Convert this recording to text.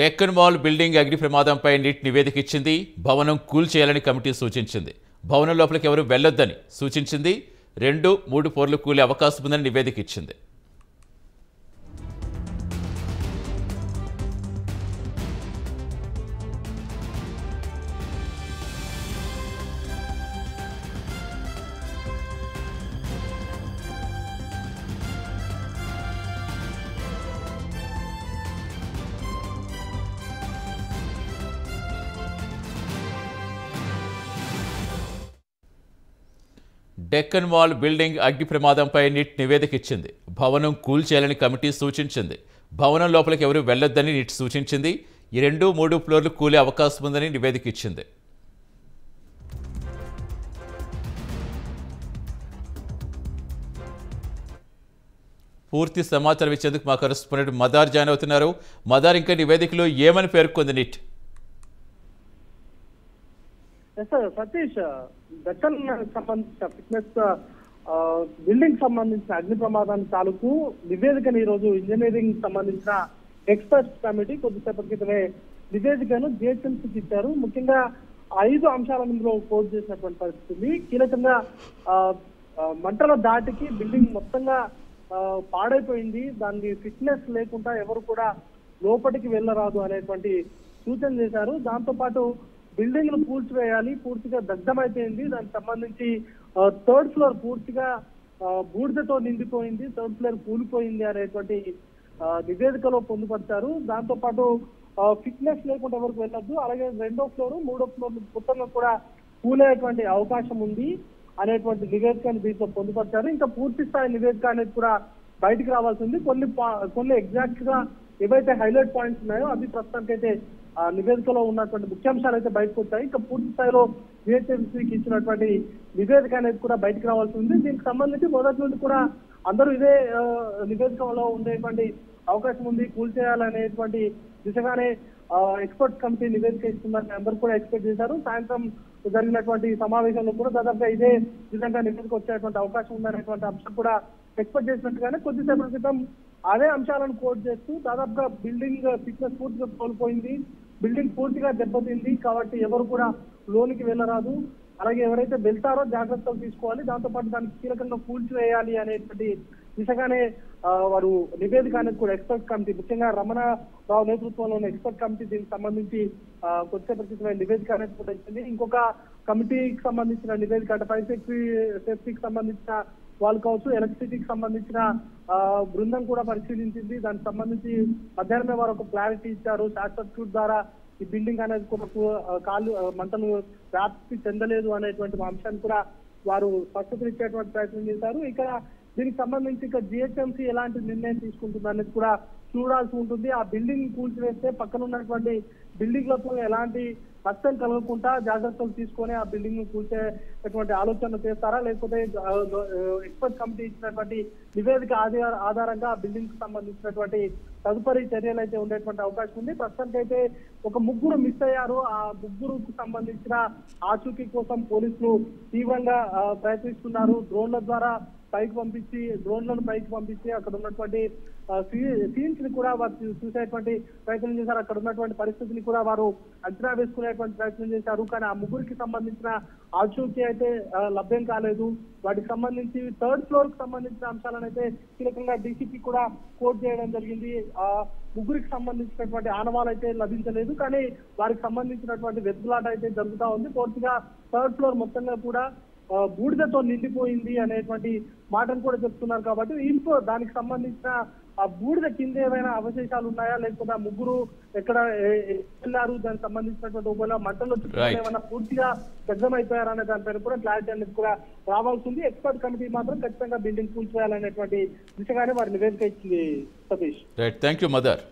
Deccan mall building అగ్ని ప్రమాదంపై neat నివేదిక ఇచ్చింది. భవనం కూల్చేయాలని కమిటీ సూచించింది. భవనం లోపలికి ఎవరు వెళ్ళొద్దని సూచించింది. 2-3 ఫ్లోర్లు కూలే అవకాశం ఉందని నివేదిక ఇచ్చింది. డెక్కన్ మాల్ బిల్డింగ్ అగ్ని ప్రమాదంపై నిట్ నివేదిక ఇచ్చింది. భవనం కూల్చేయాలని కమిటీ సూచించింది. భవనం లోపలికి ఎవరు వెళ్ళొద్దని నిట్ సూచించింది. 2-3 ఫ్లోర్లు కూలే అవకాశం ఉందని నివేదిక ఇచ్చింది. పూర్తి సమాచారం ఇచ్చేందుకు మా కరెస్పాండెంట్ మదార్ జాయిన్ అవుతున్నారు. మదార్, ఇంకా నివేదికలో ఏమని పేర్కొంది నిట్? సతీష్, డెక్కన్ సంబంధించిన ఫిట్నెస్ బిల్డింగ్ సంబంధించిన అగ్ని ప్రమాదం తాలూకు నివేదికను ఈరోజు ఇంజనీరింగ్ సంబంధించిన ఎక్స్పర్ట్ కమిటీ కొద్దిసేపటి క్రితమే నివేదికను జిహెచ్ఎంసీకి ఇచ్చారు. ముఖ్యంగా 5 అంశాల ఇందులో పోస్ట్ చేసినటువంటి పరిస్థితి. కీలకంగా మంటల దాటికి బిల్డింగ్ మొత్తంగా పాడైపోయింది. దానికి ఫిట్నెస్ లేకుండా ఎవరు కూడా లోపలికి వెళ్ళరాదు అనేటువంటి సూచన చేశారు. దాంతోపాటు బిల్డింగ్ ను పూడ్చివేయాలి, పూర్తిగా దగ్ధమైపోయింది. దానికి సంబంధించి 3rd ఫ్లోర్ పూర్తిగా బూడిదతో నిండిపోయింది, 3rd ఫ్లోర్ కూలిపోయింది అనేటువంటి నివేదికలో పొందుపరిచారు. దాంతో పాటు ఫిట్నెస్ లేకుండా ఎవరికి వెళ్ళొద్దు, అలాగే 2వ ఫ్లోర్ 3వ ఫ్లోర్ మొత్తంగా కూడా కూలేటువంటి అవకాశం ఉంది అనేటువంటి నివేదికను దీంతో పొందుపరిచారు. ఇంకా పూర్తి స్థాయి నివేదిక అనేది కూడా బయటకు రావాల్సి ఉంది. కొన్ని ఎగ్జాక్ట్ గా ఏవైతే హైలైట్ పాయింట్స్ ఉన్నాయో అవి ప్రస్తుతానికైతే నివేదికలో ఉన్నటువంటి ముఖ్యాంశాలు అయితే బయటకు వచ్చాయి. ఇంకా పూర్తి స్థాయిలో జిహెచ్ఎంసీకి ఇచ్చినటువంటి నివేదిక అనేది కూడా బయటకు రావాల్సి ఉంది. దీనికి సంబంధించి మొదటి నుండి కూడా అందరూ ఇదే నివేదికలో ఉండేటువంటి అవకాశం ఉంది, కూల్చేయాలనేటువంటి దిశగానే ఎక్స్పర్ట్ కమిటీ నివేదిక ఇస్తుందని అందరూ కూడా ఎక్స్పెక్ట్ చేశారు. సాయంత్రం జరిగినటువంటి సమావేశంలో కూడా దాదాపుగా ఇదే విధంగా నివేదిక వచ్చేటువంటి అవకాశం ఉందనేటువంటి అంశం కూడా ఎక్స్పెక్ట్ చేసినట్టుగానే కొద్దిసేపటి క్రితం అదే అంశాలను కోట్ చేస్తూ దాదాపుగా బిల్డింగ్ ఫిట్నెస్ పూర్తిగా కోల్పోయింది, బిల్డింగ్ పూర్తిగా దెబ్బతింది, కాబట్టి ఎవరు కూడా లోనికి వెళ్ళరాదు, అలాగే ఎవరైతే వెళ్తారో జాగ్రత్తలు తీసుకోవాలి, దాంతోపాటు దానికి కీలకంగా కూల్చివేయాలి అనేటువంటి దిశగానే వారు నివేదిక అనేది కూడా ఎక్స్పర్ట్ కమిటీ, ముఖ్యంగా రమణరావు నేతృత్వంలో ఉన్న ఎక్స్పర్ట్ కమిటీ దీనికి సంబంధించి కొద్దిసేపటి నివేదిక అనేది కూడా ఇచ్చింది. ఇంకొక కమిటీకి సంబంధించిన నివేదిక అంటే ఫైర్ సేఫ్టీకి సంబంధించిన వాళ్ళు కావచ్చు, ఎలక్ట్రిసిటీకి సంబంధించిన బృందం కూడా పరిశీలించింది. దానికి సంబంధించి మధ్యాహ్నమే వారు ఒక క్లారిటీ ఇచ్చారు. షార్ట్ సర్క్యూట్ ద్వారా ఈ బిల్డింగ్ అనేది కూడా మంటలు వ్యాప్తి చెందలేదు అనేటువంటి అంశాన్ని కూడా వారు స్పష్టత ఇచ్చేటువంటి ప్రయత్నం చేశారు. ఇక దీనికి సంబంధించి ఇక జిహెచ్ఎంసీ ఎలాంటి నిర్ణయం తీసుకుంటుంది అనేది కూడా చూడాల్సి ఉంటుంది. ఆ బిల్డింగ్ కూల్చివేస్తే పక్కన ఉన్నటువంటి బిల్డింగ్లకు ఎలాంటి నష్టం కలగకుండా జాగ్రత్తలు తీసుకొని ఆ బిల్డింగ్ ను కూల్చేటువంటి ఆలోచనలు చేస్తారా, లేకపోతే ఎక్స్పర్ట్ కమిటీ ఇచ్చినటువంటి నివేదిక ఆధారంగా ఆ బిల్డింగ్ కు సంబంధించినటువంటి తదుపరి చర్యలు అయితే ఉండేటువంటి అవకాశం ఉంది. ప్రస్తుతానికైతే ఒక 3 మిస్ అయ్యారు. ఆ 3కు సంబంధించిన ఆచూకీ కోసం పోలీసులు తీవ్రంగా ప్రయత్నిస్తున్నారు. డ్రోన్ల ద్వారా పైకి పంపించి అక్కడ ఉన్నటువంటి సీన్స్ ని కూడా వారు చూసేటువంటి ప్రయత్నం చేశారు. అక్కడ ఉన్నటువంటి పరిస్థితిని కూడా వారు అంచనా వేసుకునేటువంటి ప్రయత్నం చేశారు. కానీ ఆ 3కి సంబంధించిన ఆచూకీ అయితే లభ్యం కాలేదు. వాటికి సంబంధించి 3rd ఫ్లోర్ కు సంబంధించిన అంశాలను అయితే కీలకంగా డీసీపీ కూడా కోట్ చేయడం జరిగింది. ఆ 3కి సంబంధించినటువంటి ఆనవాలు అయితే లభించలేదు, కానీ వారికి సంబంధించినటువంటి వెతుకులాట అయితే జరుగుతూ ఉంది. పూర్తిగా 3rd ఫ్లోర్ మొత్తంగా కూడా బూడిదతో నిండిపోయింది అనేటువంటి మాటను కూడా చెప్తున్నారు. కాబట్టి ఇంట్లో దానికి సంబంధించిన ఆ బూడిద కింద ఏమైనా అవశేషాలు ఉన్నాయా, లేకపోతే ఆ 3 ఎక్కడ వెళ్ళారు, దానికి సంబంధించినటువంటి ఒకవేళ మంటల్లో ఏమైనా పూర్తిగా దగ్ధమైపోయారనే దానిపైన కూడా క్లారిటీ అనేది కూడా రావాల్సి ఉంది. ఎక్స్పర్ట్ కమిటీ మాత్రం ఖచ్చితంగా బిల్డింగ్ కూల్చేయాలనేటువంటి దిశగానే వారి నివేదిక ఇచ్చింది. Satish, thank you mother.